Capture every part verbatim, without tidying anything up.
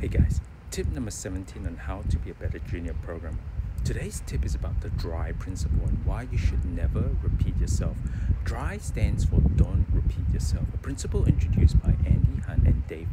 Hey guys, tip number seventeen on how to be a better junior programmer. Today's tip is about the D R Y principle and why you should never repeat yourself. D R Y stands for don't repeat yourself, a principle introduced by Andy Hunt and Dave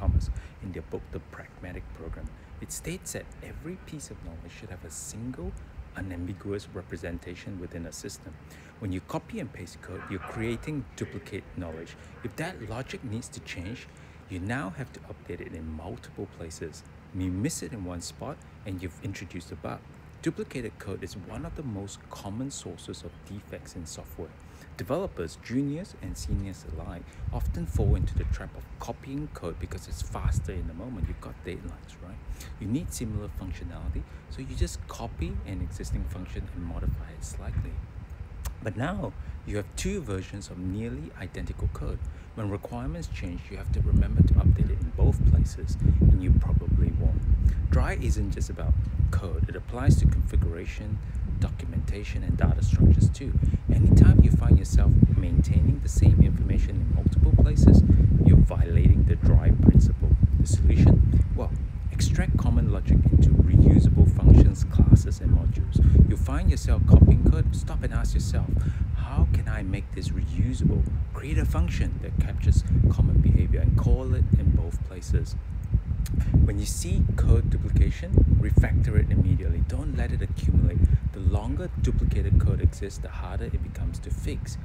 Thomas in their book, The Pragmatic Programmer. It states that every piece of knowledge should have a single unambiguous representation within a system. When you copy and paste code, you're creating duplicate knowledge. If that logic needs to change, you now have to update it in multiple places. You miss it in one spot and you've introduced a bug. Duplicated code is one of the most common sources of defects in software. Developers, juniors and seniors alike, often fall into the trap of copying code because it's faster in the moment. You've got deadlines, right? You need similar functionality, so you just copy an existing function and modify it slightly. But now, you have two versions of nearly identical code. When requirements change, you have to remember to update it in both places, and you probably won't. D R Y isn't just about code. It applies to configuration, documentation, and data structures too. Anytime you find yourself maintaining the same information in multiple places, you're violating the D R Y principle. The solution? Well, extract common logic into reusable functions, classes, and modules. You'll find yourself copying code. Stop and ask yourself, how can I make this reusable? Create a function that captures common behavior and call it in both places. When you see code duplication, refactor it immediately. Don't let it accumulate. The longer duplicated code exists, the harder it becomes to fix.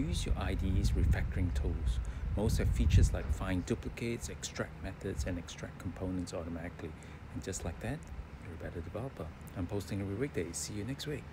Use your I D E's refactoring tools. Most have features like find duplicates, extract methods, and extract components automatically. And just like that, you're a better developer. I'm posting every weekday. See you next week.